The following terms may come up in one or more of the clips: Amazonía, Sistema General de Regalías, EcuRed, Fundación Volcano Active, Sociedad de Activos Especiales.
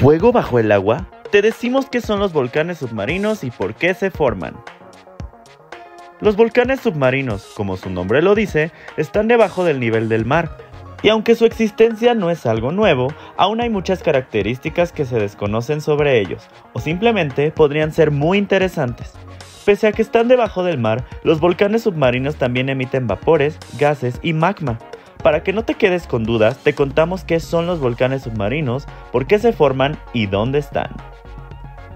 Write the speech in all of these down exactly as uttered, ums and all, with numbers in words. ¿Fuego bajo el agua? Te decimos qué son los volcanes submarinos y por qué se forman. Los volcanes submarinos, como su nombre lo dice, están debajo del nivel del mar, y aunque su existencia no es algo nuevo, aún hay muchas características que se desconocen sobre ellos, o simplemente podrían ser muy interesantes. Pese a que están debajo del mar, los volcanes submarinos también emiten vapores, gases y magma. Para que no te quedes con dudas, te contamos qué son los volcanes submarinos, por qué se forman y dónde están.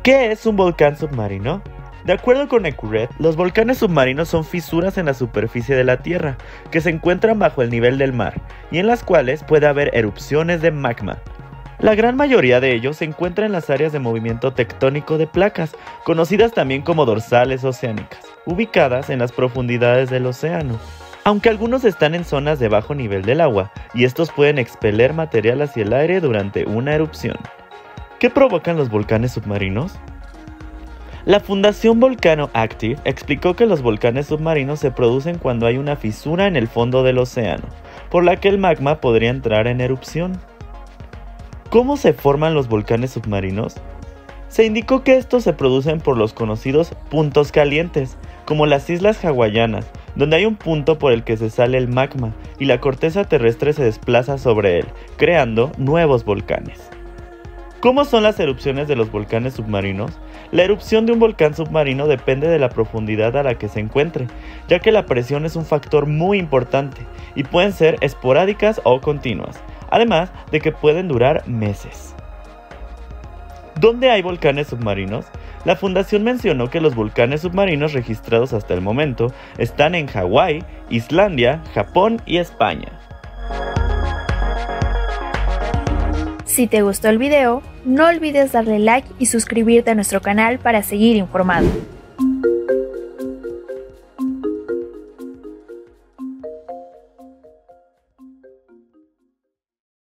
¿Qué es un volcán submarino? De acuerdo con EcuRed, los volcanes submarinos son fisuras en la superficie de la Tierra, que se encuentran bajo el nivel del mar, y en las cuales puede haber erupciones de magma. La gran mayoría de ellos se encuentra en las áreas de movimiento tectónico de placas, conocidas también como dorsales oceánicas, ubicadas en las profundidades del océano. Aunque algunos están en zonas de bajo nivel del agua, y estos pueden expeler material hacia el aire durante una erupción. ¿Qué provocan los volcanes submarinos? La Fundación Volcano Active explicó que los volcanes submarinos se producen cuando hay una fisura en el fondo del océano, por la que el magma podría entrar en erupción. ¿Cómo se forman los volcanes submarinos? Se indicó que estos se producen por los conocidos puntos calientes, como las islas hawaianas, donde hay un punto por el que se sale el magma y la corteza terrestre se desplaza sobre él, creando nuevos volcanes. ¿Cómo son las erupciones de los volcanes submarinos? La erupción de un volcán submarino depende de la profundidad a la que se encuentre, ya que la presión es un factor muy importante y pueden ser esporádicas o continuas, además de que pueden durar meses. ¿Dónde hay volcanes submarinos? La fundación mencionó que los volcanes submarinos registrados hasta el momento están en Hawái, Islandia, Japón y España. Si te gustó el video, no olvides darle like y suscribirte a nuestro canal para seguir informado.